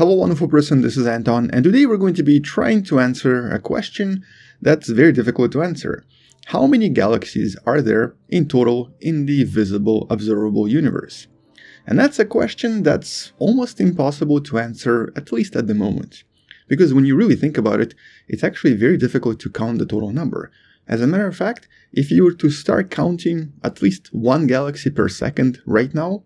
Hello wonderful person, this is Anton, and today we're going to be trying to answer a question that's very difficult to answer. How many galaxies are there in total in the visible observable universe? And that's a question that's almost impossible to answer, at least at the moment. Because when you really think about it, it's actually very difficult to count the total number. As a matter of fact, if you were to start counting at least one galaxy per second right now,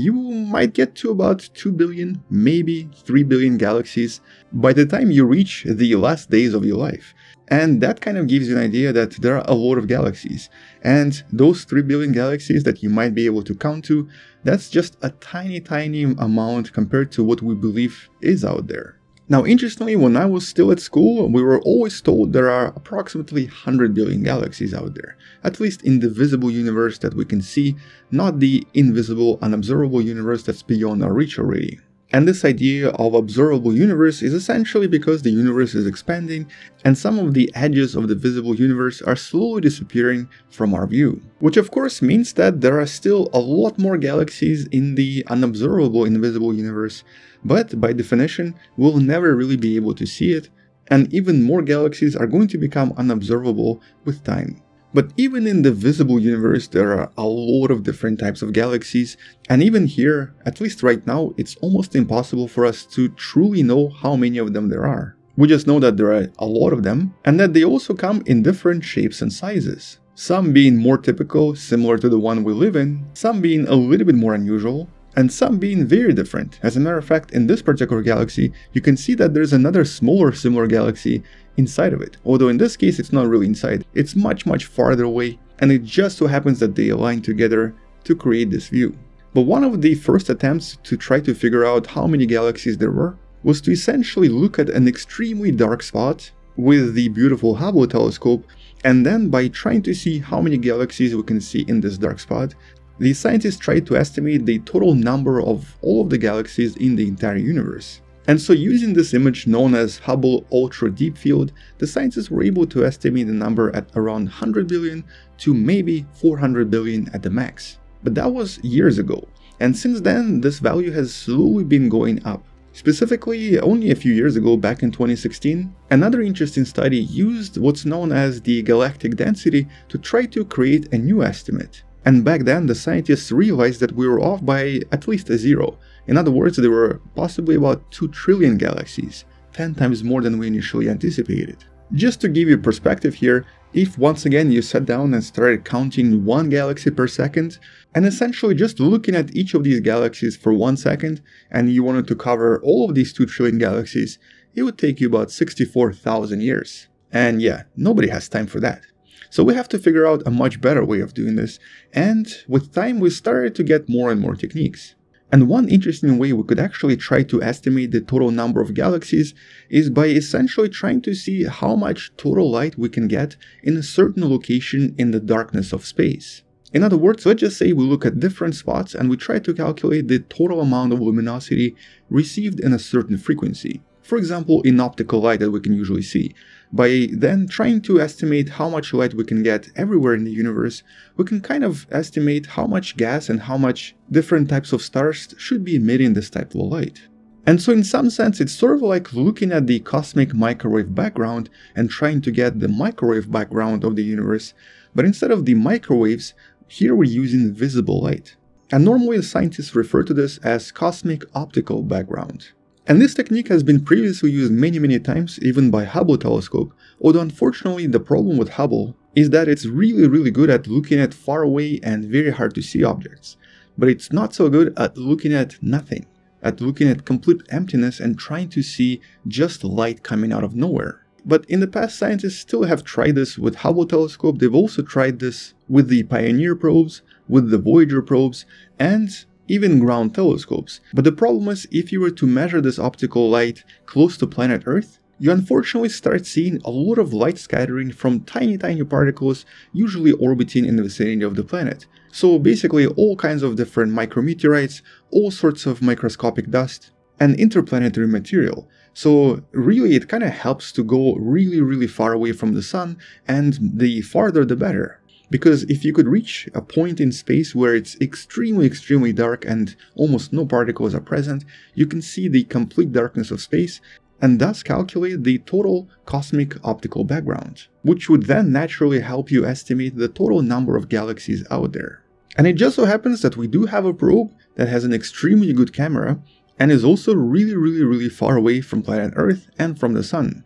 you might get to about 2 billion, maybe 3 billion galaxies by the time you reach the last days of your life. And that kind of gives you an idea that there are a lot of galaxies. And those 3 billion galaxies that you might be able to count to, that's just a tiny amount compared to what we believe is out there. Now, interestingly, when I was still at school, we were always told there are approximately 100 billion galaxies out there, at least in the visible universe that we can see, not the invisible, unobservable universe that's beyond our reach already. And this idea of observable universe is essentially because the universe is expanding and some of the edges of the visible universe are slowly disappearing from our view. Which of course means that there are still a lot more galaxies in the unobservable invisible universe, but by definition we'll never really be able to see it, and even more galaxies are going to become unobservable with time. But even in the visible universe, there are a lot of different types of galaxies, and even here, at least right now, it's almost impossible for us to truly know how many of them there are. We just know that there are a lot of them, and that they also come in different shapes and sizes. Some being more typical, similar to the one we live in, some being a little bit more unusual, and some being very different. As a matter of fact, in this particular galaxy, you can see that there's another smaller similar galaxy inside of it. Although in this case, it's not really inside. It's much farther away, and it just so happens that they align together to create this view. But one of the first attempts to try to figure out how many galaxies there were was to essentially look at an extremely dark spot with the beautiful Hubble telescope, and then by trying to see how many galaxies we can see in this dark spot, the scientists tried to estimate the total number of all of the galaxies in the entire universe. And so using this image known as Hubble Ultra Deep Field, the scientists were able to estimate the number at around 100 billion to maybe 400 billion at the max. But that was years ago, and since then this value has slowly been going up. Specifically, only a few years ago, back in 2016, another interesting study used what's known as the galactic density to try to create a new estimate. And back then, the scientists realized that we were off by at least a zero. In other words, there were possibly about 2 trillion galaxies, 10 times more than we initially anticipated. Just to give you perspective here, if once again you sat down and started counting one galaxy per second, and essentially just looking at each of these galaxies for 1 second, and you wanted to cover all of these 2 trillion galaxies, it would take you about 64,000 years. And yeah, nobody has time for that. So we have to figure out a much better way of doing this, and with time we started to get more and more techniques. And one interesting way we could actually try to estimate the total number of galaxies is by essentially trying to see how much total light we can get in a certain location in the darkness of space. In other words, let's just say we look at different spots and we try to calculate the total amount of luminosity received in a certain frequency. For example, in optical light that we can usually see. By then trying to estimate how much light we can get everywhere in the universe, we can kind of estimate how much gas and how much different types of stars should be emitting this type of light. And so in some sense, it's sort of like looking at the cosmic microwave background and trying to get the microwave background of the universe, but instead of the microwaves, here we're using visible light. And normally scientists refer to this as cosmic optical background. And this technique has been previously used many times, even by Hubble telescope, although unfortunately the problem with Hubble is that it's really good at looking at far away and very hard to see objects, but it's not so good at looking at nothing, at looking at complete emptiness and trying to see just light coming out of nowhere. But in the past, scientists still have tried this with Hubble telescope. They've also tried this with the Pioneer probes, with the Voyager probes, and even ground telescopes. But the problem is, if you were to measure this optical light close to planet Earth, you unfortunately start seeing a lot of light scattering from tiny particles, usually orbiting in the vicinity of the planet. So basically all kinds of different micrometeorites, all sorts of microscopic dust, and interplanetary material. So really it kind of helps to go really far away from the sun, and the farther the better. Because if you could reach a point in space where it's extremely dark and almost no particles are present, you can see the complete darkness of space and thus calculate the total cosmic optical background, which would then naturally help you estimate the total number of galaxies out there. And it just so happens that we do have a probe that has an extremely good camera and is also really far away from planet Earth and from the Sun.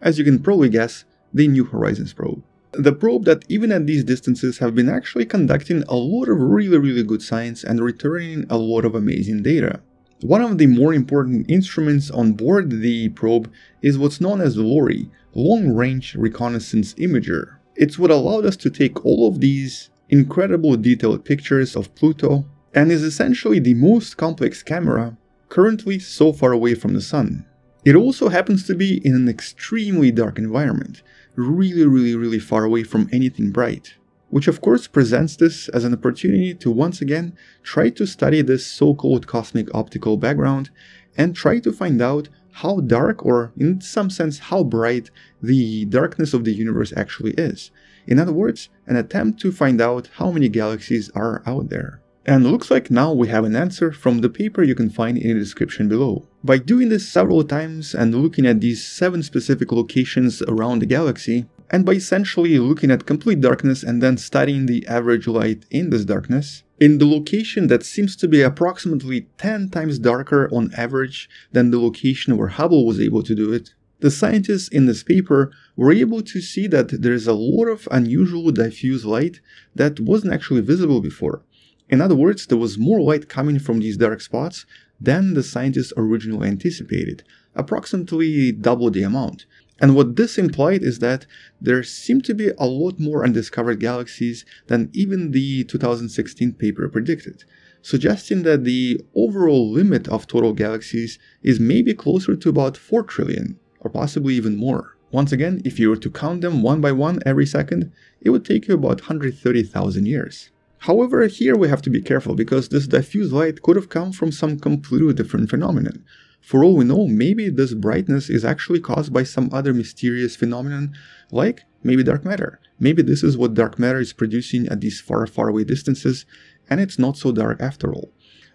As you can probably guess, the New Horizons probe. The probe that even at these distances have been actually conducting a lot of really good science and returning a lot of amazing data. One of the more important instruments on board the probe is what's known as LORRI, Long Range Reconnaissance Imager. It's what allowed us to take all of these incredible detailed pictures of Pluto and is essentially the most complex camera currently so far away from the Sun. It also happens to be in an extremely dark environment, really far away from anything bright, which of course presents this as an opportunity to once again try to study this so-called cosmic optical background and try to find out how dark, or in some sense how bright, the darkness of the universe actually is. In other words, an attempt to find out how many galaxies are out there. And looks like now we have an answer from the paper you can find in the description below. By doing this several times and looking at these 7 specific locations around the galaxy, and by essentially looking at complete darkness and then studying the average light in this darkness, in the location that seems to be approximately 10 times darker on average than the location where Hubble was able to do it, the scientists in this paper were able to see that there is a lot of unusual diffuse light that wasn't actually visible before. In other words, there was more light coming from these dark spots than the scientists originally anticipated, approximately double the amount. And what this implied is that there seemed to be a lot more undiscovered galaxies than even the 2016 paper predicted, suggesting that the overall limit of total galaxies is maybe closer to about 4 trillion, or possibly even more. Once again, if you were to count them one by one every second, it would take you about 130,000 years. However, here we have to be careful, because this diffuse light could have come from some completely different phenomenon. For all we know, maybe this brightness is actually caused by some other mysterious phenomenon, like maybe dark matter. Maybe this is what dark matter is producing at these far away distances, and it's not so dark after all.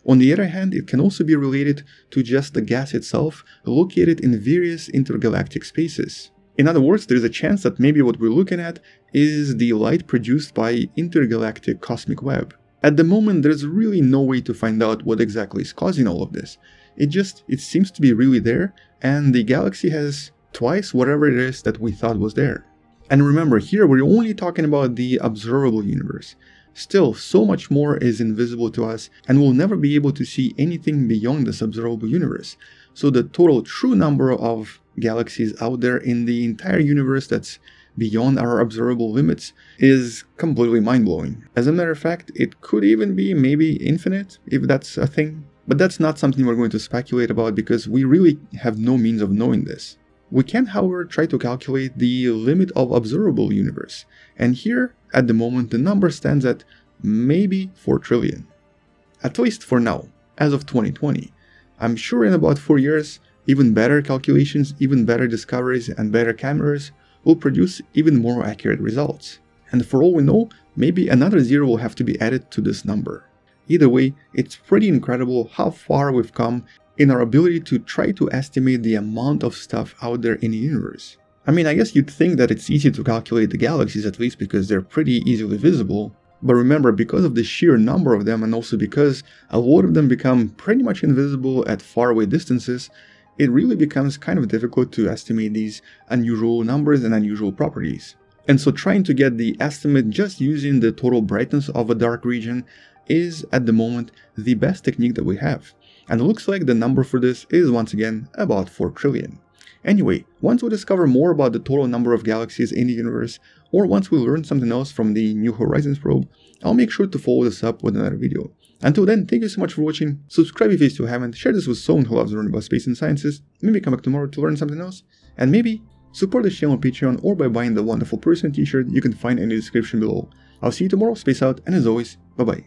On the other hand, it can also be related to just the gas itself located in various intergalactic spaces. In other words, there's a chance that maybe what we're looking at is the light produced by intergalactic cosmic web. At the moment, there's really no way to find out what exactly is causing all of this. It seems to be really there, and the galaxy has twice whatever it is that we thought was there. And remember, here we're only talking about the observable universe. Still, so much more is invisible to us, and we'll never be able to see anything beyond this observable universe. So the total true number of galaxies out there in the entire universe that's beyond our observable limits is completely mind-blowing. As a matter of fact, it could even be maybe infinite, if that's a thing. But that's not something we're going to speculate about, because we really have no means of knowing this. We can, however, try to calculate the limit of observable universe, and here, at the moment, the number stands at maybe 4 trillion. At least for now, as of 2020. I'm sure in about 4 years, even better calculations, even better discoveries and better cameras will produce even more accurate results. And for all we know, maybe another zero will have to be added to this number. Either way, it's pretty incredible how far we've come in our ability to try to estimate the amount of stuff out there in the universe. I mean, I guess you'd think that it's easy to calculate the galaxies, at least because they're pretty easily visible. But remember, because of the sheer number of them, and also because a lot of them become pretty much invisible at faraway distances, it really becomes kind of difficult to estimate these unusual numbers and unusual properties. And so trying to get the estimate just using the total brightness of a dark region is, at the moment, the best technique that we have. And it looks like the number for this is once again about 4 trillion. Anyway, once we discover more about the total number of galaxies in the universe, or once we learn something else from the New Horizons probe, I'll make sure to follow this up with another video. Until then, thank you so much for watching, subscribe if you still haven't, share this with someone who loves learning about space and sciences, maybe come back tomorrow to learn something else, and maybe support this channel on Patreon or by buying the wonderful person t-shirt you can find in the description below. I'll see you tomorrow, space out, and as always, bye bye.